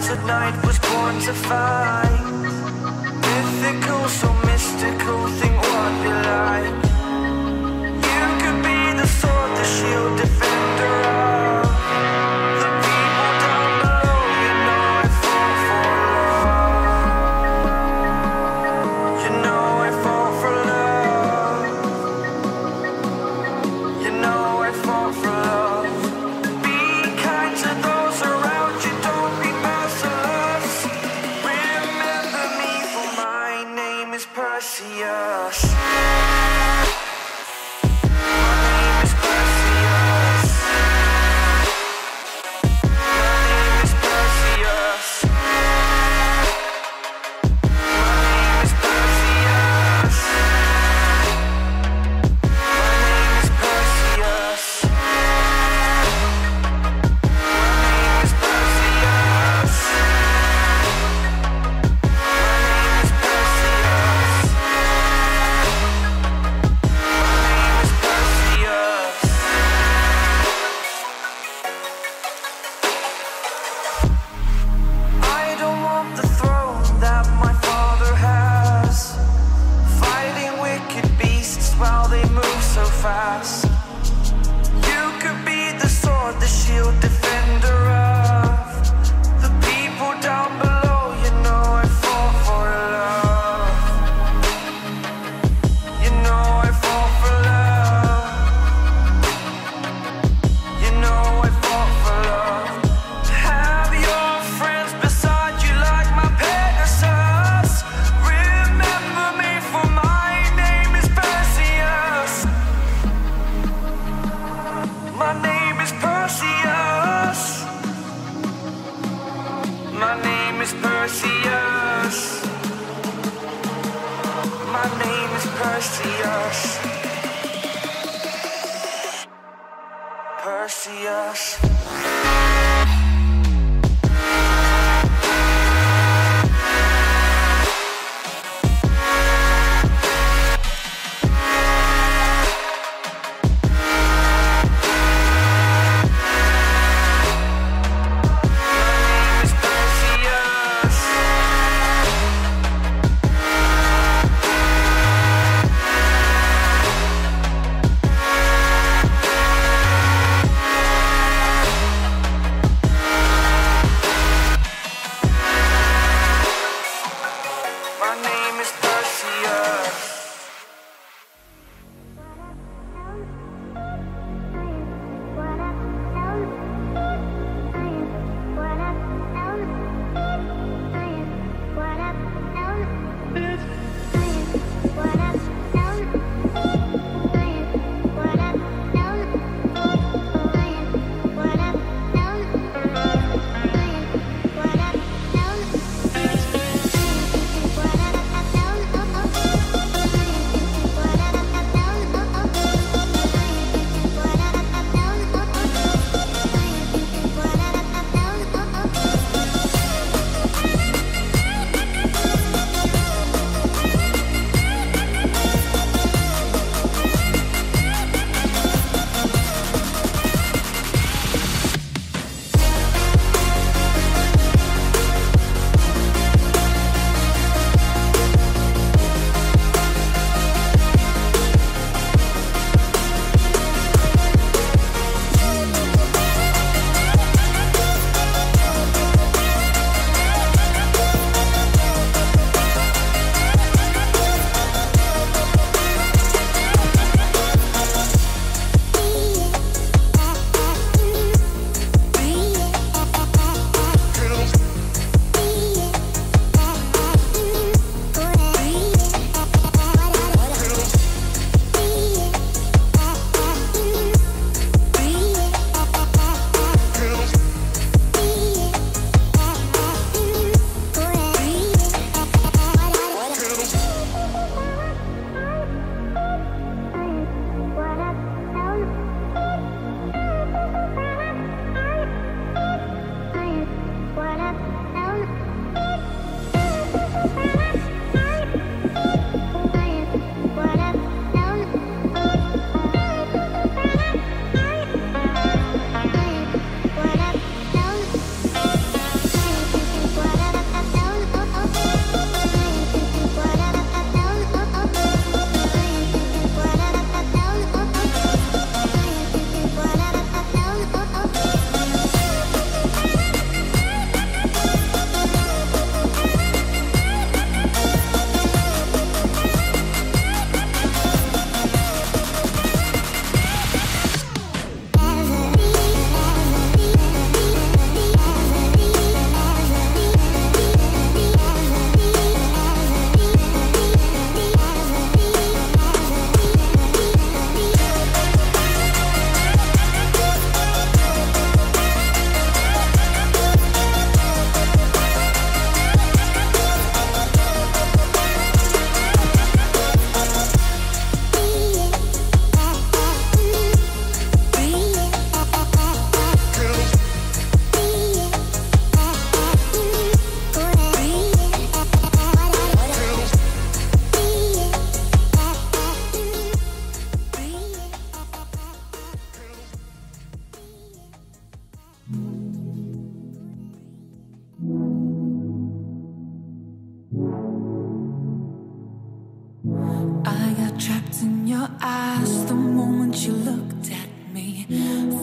childhood night was born to fight. Mythical, so mystical, think what you like. You could be the sword, the shield, defender of the people down below. You know I fall for love. You know I fall for love. You know I fall for love.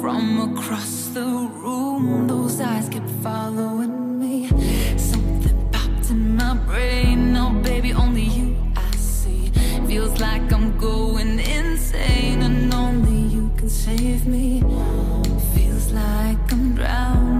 From across the room, those eyes kept following me. Something popped in my brain. No, baby, only you I see. Feels like I'm going insane, and only you can save me. Feels like I'm drowning.